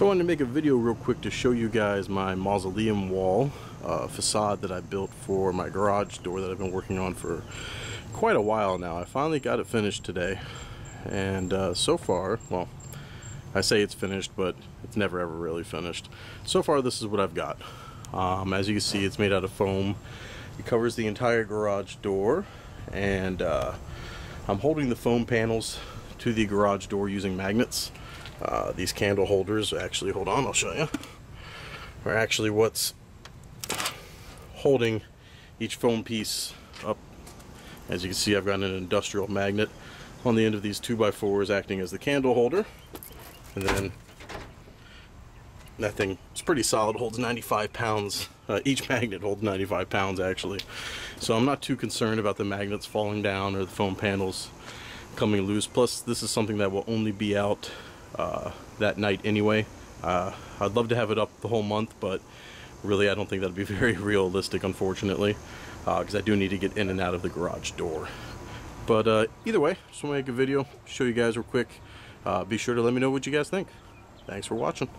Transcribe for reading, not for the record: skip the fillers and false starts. So I wanted to make a video real quick to show you guys my mausoleum wall facade that I built for my garage door that I've been working on for quite a while now. I finally got it finished today, and so far, well, I say it's finished, but it's never ever really finished. So far, this is what I've got. As you can see, it's made out of foam. It covers the entire garage door, and I'm holding the foam panels to the garage door using magnets. These candle holders, actually, hold on, I'll show you, are actually what's holding each foam piece up. As you can see, I've got an industrial magnet on the end of these 2x4s acting as the candle holder, and then that thing is pretty solid, holds 95 pounds. Each magnet holds 95 pounds, actually. So I'm not too concerned about the magnets falling down or the foam panels coming loose. Plus, this is something that will only be out that night anyway. I'd love to have it up the whole month, but really I don't think that'd be very realistic, unfortunately, because I do need to get in and out of the garage door. But either way, just want to make a video, show you guys real quick. Be sure to let me know what you guys think. Thanks for watching.